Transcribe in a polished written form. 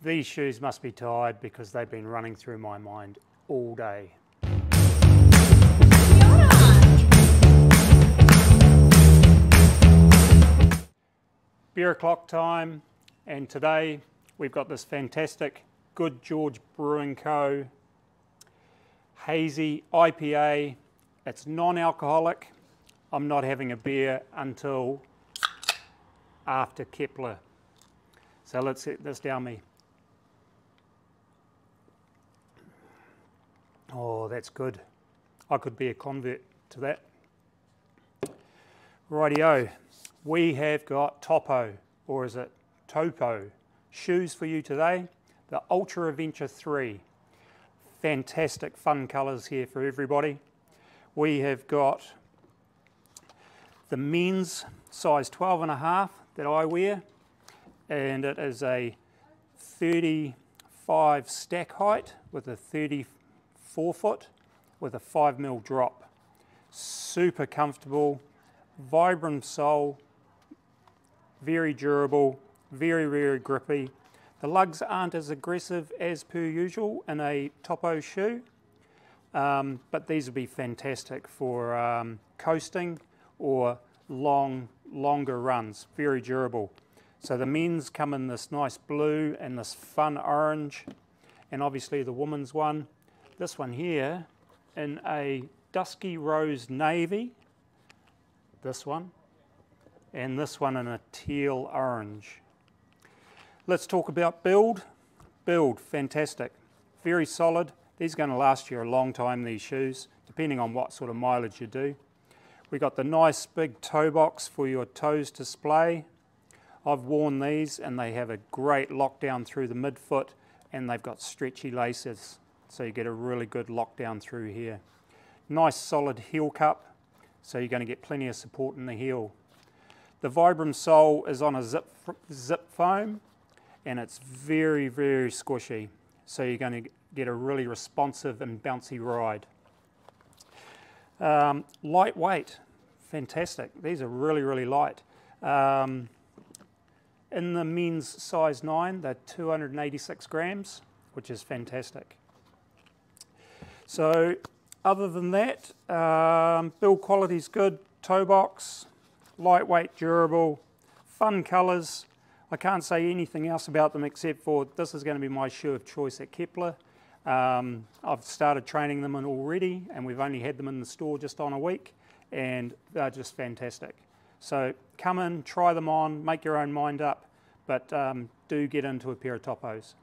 These shoes must be tired because they've been running through my mind all day. Beer o'clock time, and today we've got this fantastic Good George Brewing Co. hazy IPA. It's non-alcoholic. I'm not having a beer until after Kepler. So let's get this down me. Oh, that's good. I could be a convert to that. Rightio, we have got Topo, or is it Topo, shoes for you today. The Ultraventure 3. Fantastic fun colours here for everybody. We have got the men's size 12.5 that I wear, and it is a 35 stack height with a 34 foot with a 5 mil drop. Super comfortable, Vibram sole, very durable, very, very grippy. The lugs aren't as aggressive as per usual in a Topo shoe, but these would be fantastic for coasting or longer runs, very durable. So the men's come in this nice blue and this fun orange, and obviously the woman's one, this one here, in a dusky rose navy, this one, and this one in a teal orange. Let's talk about build. Build, fantastic. Very solid. These are going to last you a long time, these shoes, depending on what sort of mileage you do. We've got the nice big toe box for your toes to splay. I've worn these and they have a great lockdown through the midfoot, and they've got stretchy laces, so you get a really good lockdown through here. Nice solid heel cup, so you're going to get plenty of support in the heel. The Vibram sole is on a zip foam, and it's very, very squishy, so you're going to get a really responsive and bouncy ride. Lightweight, fantastic. These are really, really light. In the men's size 9, they're 286 grams, which is fantastic. So other than that, build quality's good, toe box, lightweight, durable, fun colours. I can't say anything else about them except for this is going to be my shoe of choice at Kepler. I've started training them in already, and we've only had them in the store just on a week, and they're just fantastic. So come in, try them on, make your own mind up, but do get into a pair of Topos.